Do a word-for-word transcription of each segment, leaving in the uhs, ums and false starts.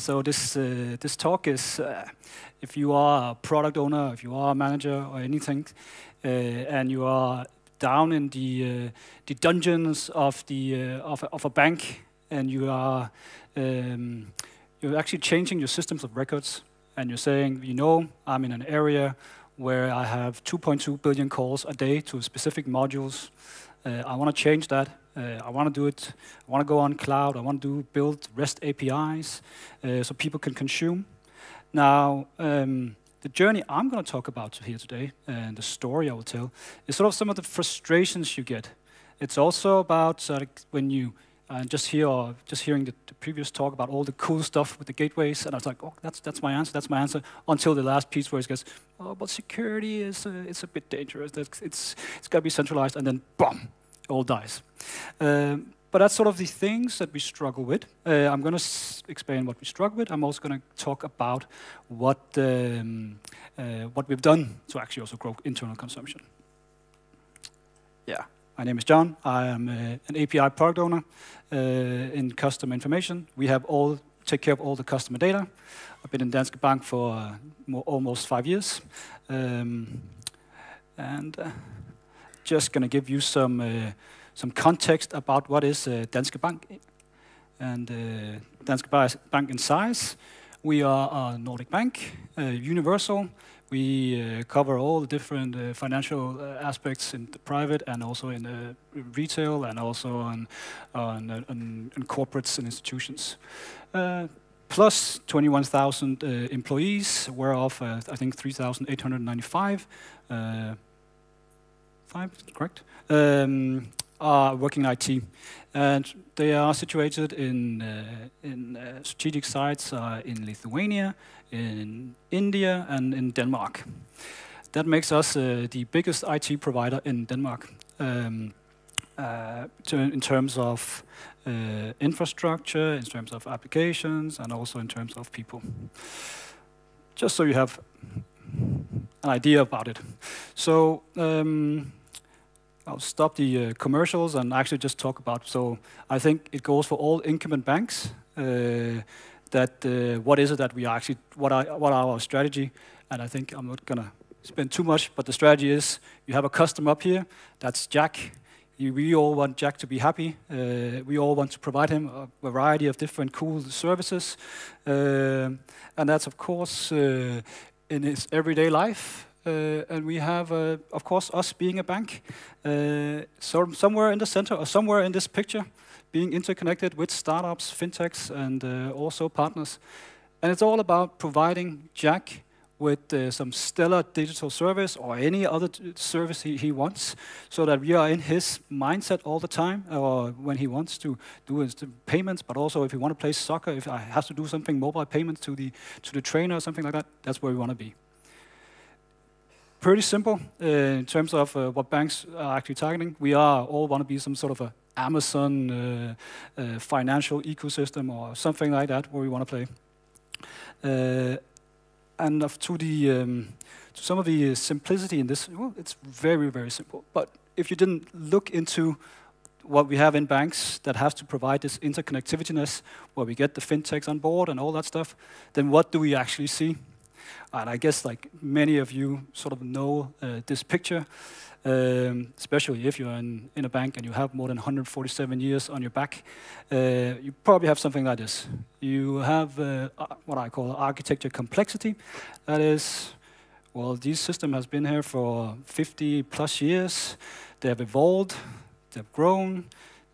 so this uh, this talk is, uh, if you are a product owner, if you are a manager or anything, uh, and you are down in the uh, the dungeons of the uh, of, of a bank, and you are um, you're actually changing your systems of records, and you're saying, you know, I'm in an area where I have two point two billion calls a day to specific modules. Uh, I want to change that. Uh, I want to do it. I want to go on cloud. I want to do build REST A P Is uh, so people can consume. Now, um, the journey I'm going to talk about here today, and the story I will tell, is sort of some of the frustrations you get. It's also about uh, when you uh, just hear, or just hearing the, the previous talk about all the cool stuff with the gateways, and I was like, oh, that's that's my answer. That's my answer. Until the last piece where it goes, oh, but security is uh, it's a bit dangerous. That's, it's it's got to be centralized, and then boom, all dies. Um, but that's sort of the things that we struggle with. Uh, I'm going to s explain what we struggle with. I'm also going to talk about what um, uh, what we've done to actually also grow internal consumption. Yeah, my name is John. I am uh, an A P I product owner uh, in customer information. We have all take care of all the customer data. I've been in Danske Bank for uh, more, almost five years, um, and uh, just going to give you some. Uh, Some context about what is uh, Danske Bank, and uh, Danske Bank in size. We are a Nordic bank, uh, universal. We uh, cover all the different uh, financial uh, aspects in the private, and also in uh, retail, and also on, on, on, on corporates and institutions. Uh, plus twenty-one thousand uh, employees, whereof uh, I think three thousand eight hundred ninety-five. Uh, five, correct? Um, are working I T, and they are situated in uh, in uh, strategic sites uh, in Lithuania, in India, and in Denmark. That makes us uh, the biggest I T provider in Denmark um, uh, to, in terms of uh, infrastructure, in terms of applications, and also in terms of people. Just so you have an idea about it. So. Um, I'll stop the uh, commercials and actually just talk about, so I think it goes for all incumbent banks, uh, that uh, what is it that we are actually, what are, what are our strategy, and I think I'm not going to spend too much, but the strategy is, you have a customer up here, that's Jack. You, we all want Jack to be happy, uh, we all want to provide him a variety of different cool services, uh, and that's of course uh, in his everyday life. Uh, and we have, uh, of course, us being a bank, uh, so somewhere in the center, or somewhere in this picture, being interconnected with startups, fintechs, and uh, also partners. And it's all about providing Jack with uh, some stellar digital service or any other t service he, he wants, so that we are in his mindset all the time, or when he wants to do his payments, but also if he wants to play soccer, if I have to do something, mobile payments to the, to the trainer or something like that, that's where we want to be. Pretty simple uh, in terms of uh, what banks are actually targeting. We are all want to be some sort of a Amazon uh, uh, financial ecosystem or something like that, where we want to play. Uh, and of to the um, to some of the simplicity in this, well, it's very very simple. But if you didn't look into what we have in banks that has to provide this interconnectivityness, where we get the fintechs on board and all that stuff, then what do we actually see? And I guess, like many of you, sort of know uh, this picture, um, especially if you're in, in a bank and you have more than one hundred forty-seven years on your back, uh, you probably have something like this. You have uh, what I call architecture complexity. That is, well, this system has been here for fifty plus years. They have evolved, they've grown.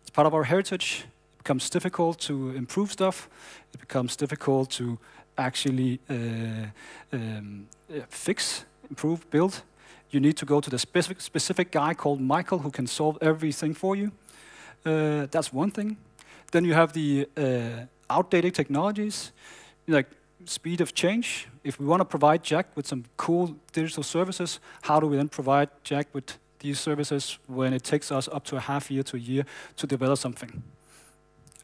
It's part of our heritage. It becomes difficult to improve stuff. It becomes difficult to actually uh, um, fix, improve, build. You need to go to the specific, specific guy called Michael who can solve everything for you. Uh, that's one thing. Then you have the uh, outdated technologies, like speed of change. If we want to provide Jack with some cool digital services, how do we then provide Jack with these services when it takes us up to a half year to a year to develop something?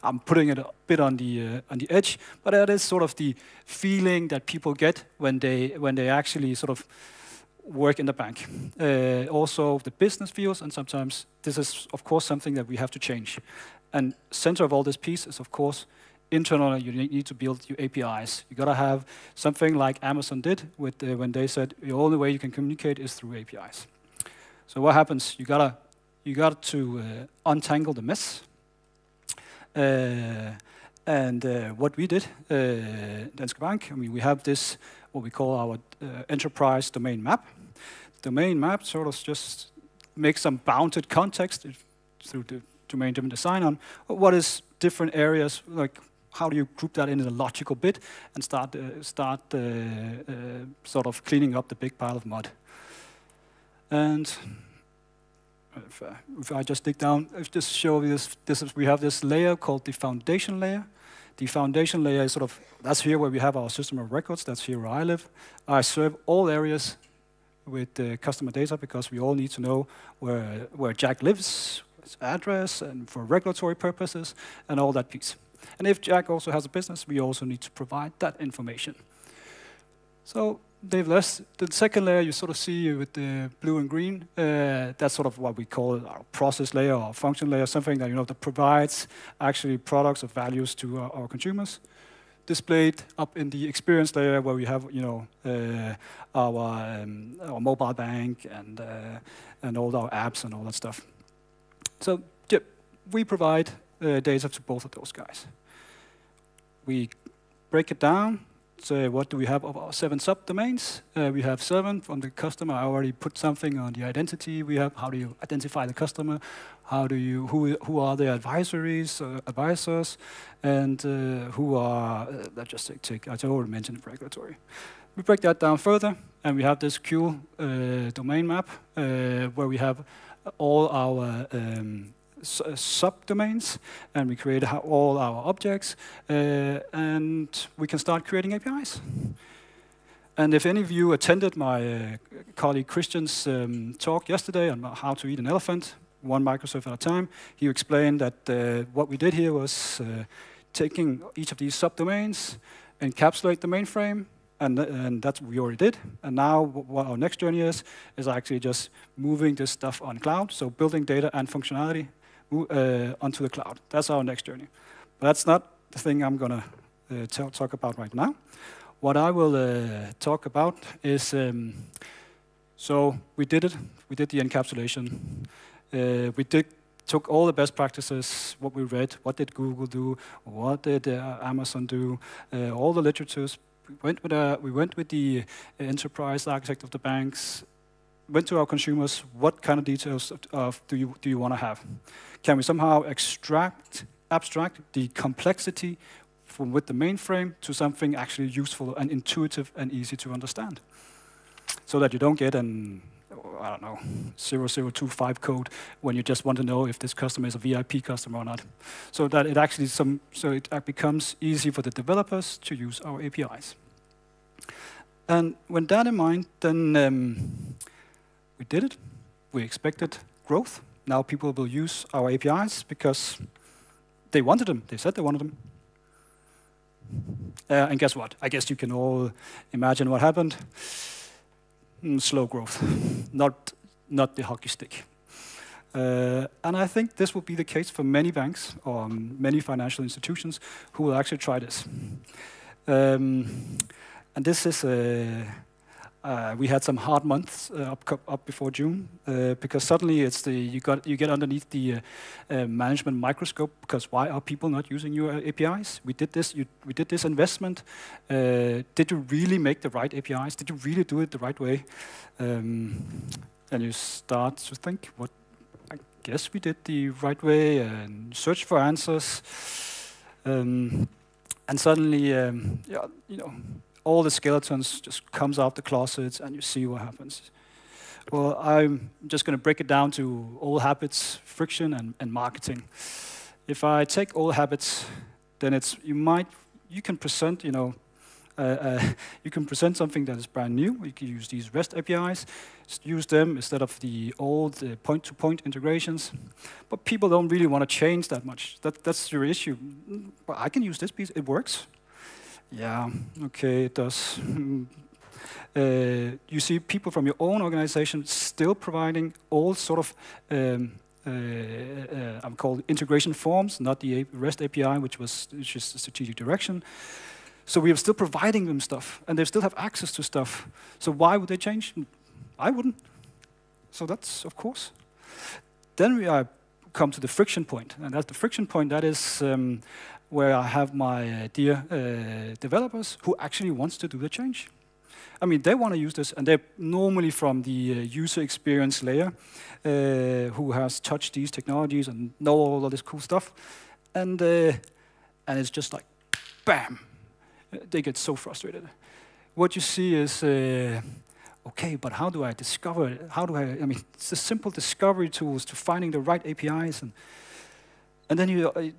I'm putting it a bit on the uh, on the edge, but that is sort of the feeling that people get when they when they actually sort of work in the bank. Uh, also, the business fields, and sometimes this is of course something that we have to change. And center of all this piece is of course internally, you need to build your A P Is. You got to have something like Amazon did with uh, when they said the only way you can communicate is through A P Is. So what happens? You gotta you got to uh, untangle the mess. Uh, and uh, what we did, uh, Danske Bank. I mean, we have this what we call our uh, enterprise domain map. Domain map sort of just makes some bounded context through the domain design on what is different areas like. How do you group that into the logical bit and start uh, start uh, uh, sort of cleaning up the big pile of mud? And if, uh, if I just dig down, I'll just show you this. This is, we have this layer called the foundation layer. The foundation layer is sort of that's here where we have our system of records. That's here where I live. I serve all areas with uh, customer data because we all need to know where where Jack lives, his address, and for regulatory purposes and all that piece. And if Jack also has a business, we also need to provide that information. So they've left the second layer you sort of see with the blue and green. Uh, that's sort of what we call our process layer or function layer, something that you know that provides actually products or values to our, our consumers. Displayed up in the experience layer, where we have you know uh, our um, our mobile bank and uh, and all our apps and all that stuff. So yeah, we provide. Uh, data to both of those guys. We break it down. So what do we have of our seven subdomains? Uh, we have seven from the customer. I already put something on the identity. We have how do you identify the customer? How do you who who are the advisories uh, advisors, and uh, who are uh, let's just take I already mentioned regulatory. We break that down further, and we have this Q uh, domain map uh, where we have all our um, subdomains, and we create all our objects, uh, and we can start creating A P Is. And if any of you attended my uh, colleague Christian's um, talk yesterday on how to eat an elephant, one Microsoft at a time, he explained that uh, what we did here was uh, taking each of these subdomains, encapsulate the mainframe, and, th and that's what we already did. And now what our next journey is, is actually just moving this stuff on cloud, so building data and functionality Uh, onto the cloud. That's our next journey. But that's not the thing I'm going to uh, talk about right now. What I will uh, talk about is, um, so we did it. We did the encapsulation. Uh, we did, took all the best practices, what we read, what did Google do, what did uh, Amazon do, uh, all the literatures. We went with, uh, we went with the uh, enterprise architect of the banks, went to our consumers, what kind of details of, of do you, do you want to have? Can we somehow extract, abstract the complexity from with the mainframe to something actually useful and intuitive and easy to understand? So that you don't get an, I don't know, zero zero two five code when you just want to know if this customer is a V I P customer or not. So that it actually some, so it becomes easy for the developers to use our A P Is. And when that in mind, then um, we did it. We expected growth. Now people will use our A P Is because they wanted them. They said they wanted them. Uh, and guess what? I guess you can all imagine what happened. Mm, slow growth, not not the hockey stick. Uh, and I think this will be the case for many banks or um, many financial institutions who will actually try this. Um, and this is a. Uh, we had some hard months uh, up, up before June uh, because suddenly it's the you got you get underneath the uh, uh, management microscope because why are people not using your A P Is? We did this you, we did this investment. Uh, did you really make the right A P Is? Did you really do it the right way? Um, and you start to think, what? I guess we did the right way and search for answers. Um, and suddenly, um, yeah, you know. All the skeletons just comes out the closets, and you see what happens. Well, I'm just going to break it down to old habits, friction, and, and marketing. If I take old habits, then it's you might you can present you know uh, uh, you can present something that is brand new. You can use these REST A P Is, just use them instead of the old uh, point-to-point integrations. But people don't really want to change that much. That that's your issue. But I can use this piece; it works. Yeah, okay, it does. uh, you see people from your own organization still providing all sort of um, uh, uh, I'm called integration forms, not the REST A P I, which was just strategic direction. So we are still providing them stuff, and they still have access to stuff. So why would they change? I wouldn't. So that's, of course. Then we are come to the friction point, and that's the friction point. That is um, where I have my uh, dear uh, developers who actually wants to do the change. I mean, they want to use this, and they're normally from the uh, user experience layer, uh, who has touched these technologies and know all of this cool stuff, and uh, and it's just like, bam, they get so frustrated. What you see is, uh, okay, but how do I discover it? How do I? I mean, it's the simple discovery tools to finding the right A P Is, and and then you. Uh,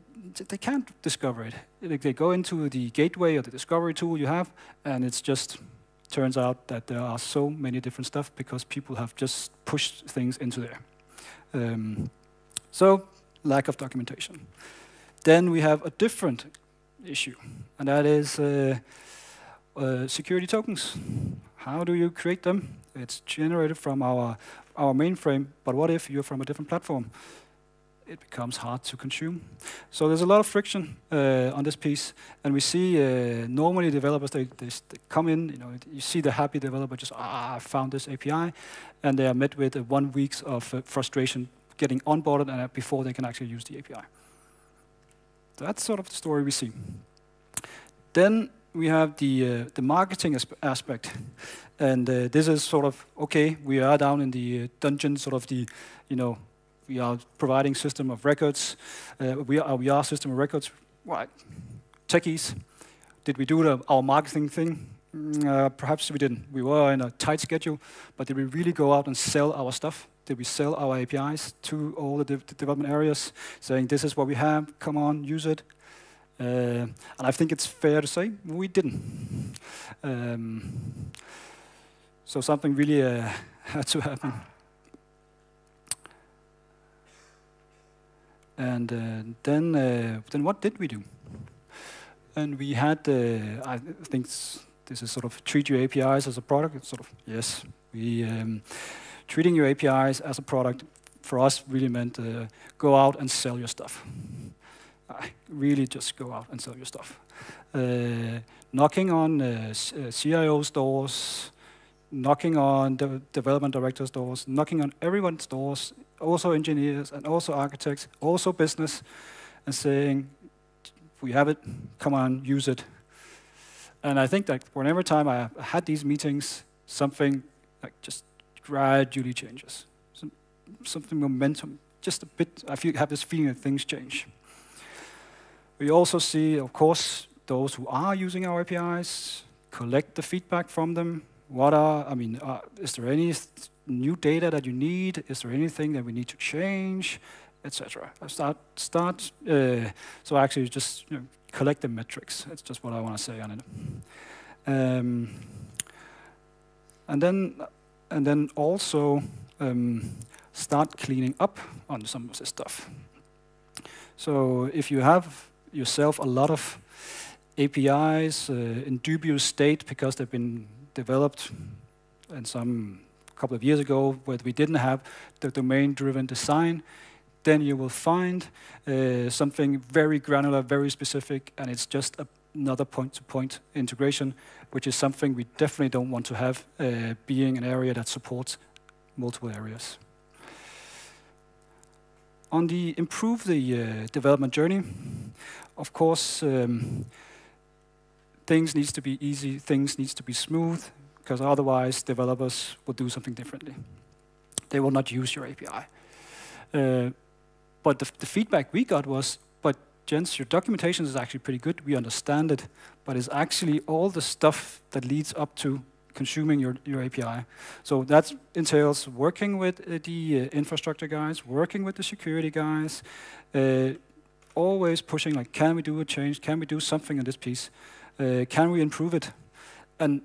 They can't discover it. They go into the gateway or the discovery tool you have, and it just turns out that there are so many different stuff because people have just pushed things into there. Um, so, lack of documentation. Then we have a different issue, and that is uh, uh, security tokens. How do you create them? It's generated from our, our mainframe, but what if you're from a different platform? It becomes hard to consume. So there's a lot of friction uh, on this piece, and we see uh, normally developers, they, they, they come in, you know, you see the happy developer just, ah, I found this A P I, and they are met with uh, one week of uh, frustration getting onboarded and uh, before they can actually use the A P I. That's sort of the story we see. Then we have the, uh, the marketing asp aspect. And uh, this is sort of, okay, we are down in the dungeon, sort of the, you know, we are providing system of records. Uh, we, are, we are system of records. Right. Techies. Did we do the, our marketing thing? Uh, perhaps we didn't. We were in a tight schedule, but did we really go out and sell our stuff? Did we sell our A P Is to all the, de the development areas, saying this is what we have, come on, use it? Uh, and I think it's fair to say we didn't. Um, so something really uh, had to happen. And uh, then, uh, then what did we do? And we had, uh, I think this is sort of treat your A P Is as a product. It's sort of yes, we um, treating your A P Is as a product for us really meant uh, go out and sell your stuff. Uh, really, just go out and sell your stuff. Uh, knocking on uh, C I O's doors, knocking on the development directors' doors, knocking on everyone's doors. Also engineers and also architects, also business, and saying, we have it, come on, use it. And I think that whenever time I had these meetings, something like just gradually changes. Some, something momentum, just a bit, I feel, have this feeling that things change. We also see, of course, those who are using our A P Is, collect the feedback from them. What are, I mean, uh, is there any th new data that you need? Is there anything that we need to change, et cetera? I start, start uh, so actually just you know, collect the metrics. That's just what I want to say on it. Um, and then, and then also um, start cleaning up on some of this stuff. So if you have yourself a lot of A P Is uh, in dubious state because they've been developed in some couple of years ago where we didn't have the domain-driven design, then you will find uh, something very granular, very specific, and it's just a, another point-to-point integration, which is something we definitely don't want to have uh, being an area that supports multiple areas. On the improve the uh, development journey, of course, um, things needs to be easy, things needs to be smooth, because otherwise developers will do something differently. They will not use your A P I. Uh, but the, the feedback we got was, but gents, your documentation is actually pretty good, we understand it, but it's actually all the stuff that leads up to consuming your, your A P I. So that entails working with uh, the uh, infrastructure guys, working with the security guys, uh, always pushing, like, can we do a change? Can we do something in this piece? Uh, can we improve it? And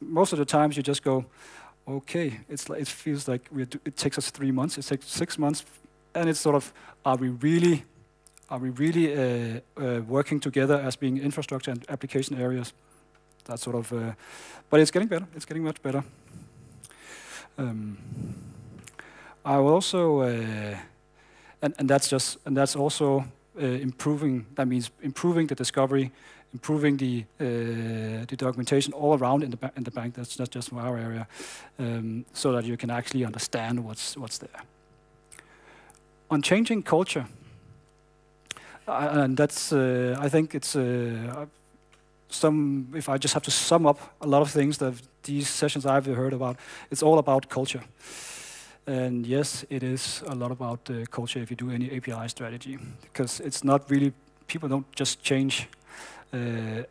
most of the times you just go, okay, it's like, it feels like we do, it takes us three months, it takes six months, and it's sort of, are we really, are we really uh, uh, working together as being infrastructure and application areas? That sort of, uh, but it's getting better. It's getting much better. Um, I will also uh, and and that's just and that's also uh, improving. That means improving the discovery, improving the uh, the documentation all around in the in the bank. That's not just for our area, um, so that you can actually understand what's what's there. On changing culture, uh, and that's uh, I think it's uh, some. If I just have to sum up a lot of things that these sessions I've heard about, it's all about culture. And yes, it is a lot about uh, culture if you do any A P I strategy, because it's not really, people don't just change, uh,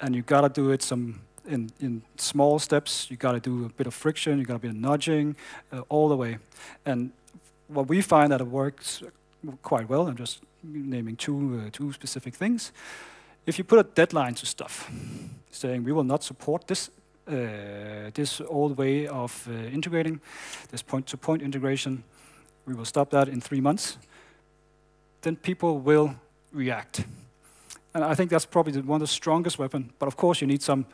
and you gotta do it some in, in small steps. You gotta do a bit of friction, you gotta be nudging uh, all the way. And what we find that it works quite well, I'm just naming two, uh, two specific things. If you put a deadline to stuff, saying we will not support this Uh, this old way of uh, integrating, this point-to-point integration, we will stop that in three months, then people will react. And I think that's probably the, one of the strongest weapons, but of course you need some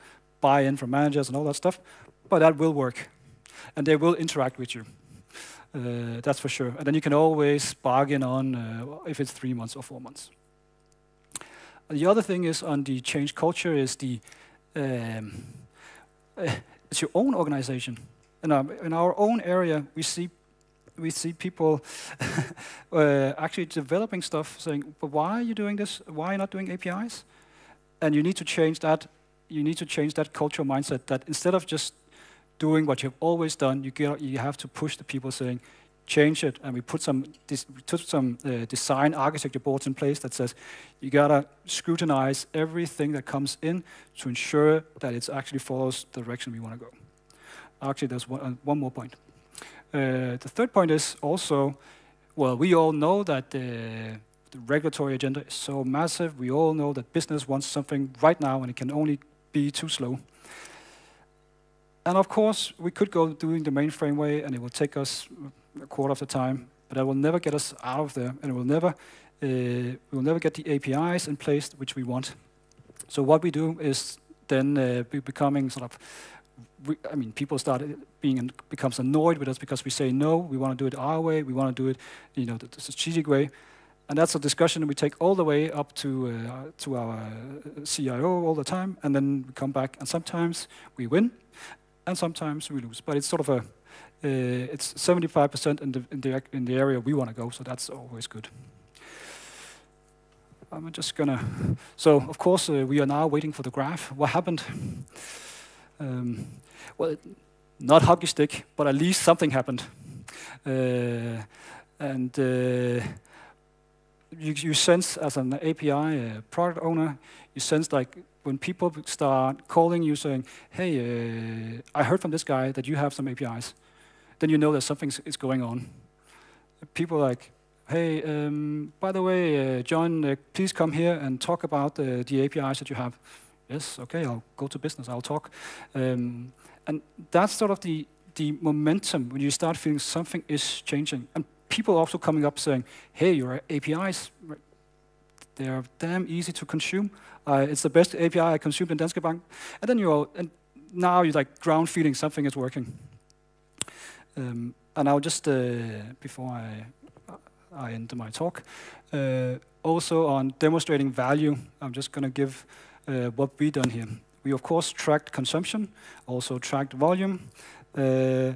buy-in from managers and all that stuff, but that will work. And they will interact with you, uh, that's for sure. And then you can always bargain on uh, if it's three months or four months. And the other thing is on the change culture is the um, Uh, it's your own organization. In our, in our own area, we see we see people uh, actually developing stuff, saying, "But why are you doing this? Why are you not doing A P Is?" And you need to change that. You need to change that cultural mindset. That instead of just doing what you've always done, you get, you have to push the people, saying, "Change it." And we put some we took some uh, design architecture boards in place that says you gotta scrutinize everything that comes in to ensure that it actually follows the direction we want to go. Actually, there's one, uh, one more point. Uh, the third point is also, well, we all know that the, the regulatory agenda is so massive. We all know that business wants something right now, and it can only be too slow. And of course, we could go doing the mainframe way, and it will take us a quarter of the time, but that will never get us out of there, and it will never, uh, we will never get the A P Is in place which we want. So what we do is then uh, be becoming sort of, we, I mean, people start being becomes annoyed with us because we say no, we want to do it our way, we want to do it, you know, the, the strategic way, and that's a discussion we take all the way up to uh, to our C I O all the time, and then we come back, and sometimes we win, and sometimes we lose, but it's sort of a Uh, it's seventy-five percent in the, in, the, in the area we want to go, so that's always good. I'm just gonna... So, of course, uh, we are now waiting for the graph. What happened? Um, well, not hockey stick, but at least something happened. Uh, and uh, you, you sense, as an A P I uh, product owner, you sense like, when people start calling you saying, "Hey, uh, I heard from this guy that you have some A P Is," then you know that something is going on. People are like, "Hey, um, by the way, uh, John, uh, please come here and talk about uh, the A P Is that you have." "Yes, okay, I'll go to business, I'll talk." Um, and that's sort of the, the momentum when you start feeling something is changing. And people are also coming up saying, "Hey, your A P Is, they are damn easy to consume. Uh, it's the best A P I I consumed in Danske Bank." And then you're, and now you're like ground feeling something is working. Um, and I'll just, uh, before I, I end my talk, uh, also on demonstrating value, I'm just going to give uh, what we've done here. We, of course, tracked consumption, also tracked volume. Uh,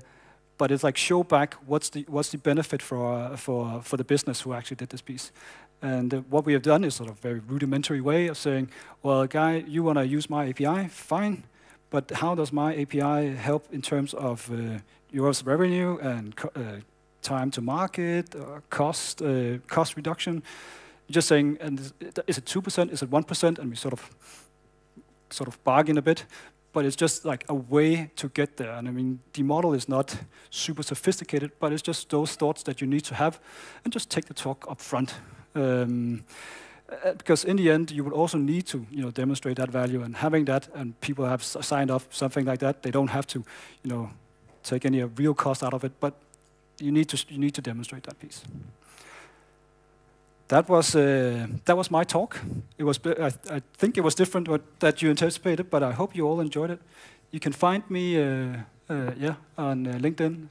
But it's like show back what's the what's the benefit for uh, for for the business who actually did this piece, and uh, what we have done is sort of a very rudimentary way of saying, well, guy, you want to use my A P I, fine, but how does my A P I help in terms of uh, your revenue and co uh, time to market, uh, cost uh, cost reduction? You're just saying, and is it two percent? Is it one percent? And we sort of sort of bargain a bit. But it's just like a way to get there. And I mean, the model is not super sophisticated, but it's just those thoughts that you need to have and just take the talk up front. Um, because in the end, you will also need to you know, demonstrate that value, and having that, and people have signed off something like that, they don't have to you know, take any real cost out of it, but you need to, you need to demonstrate that piece. That was uh, that was my talk. It was I, I think it was different what that you anticipated, but I hope you all enjoyed it. You can find me uh, uh, yeah on uh, LinkedIn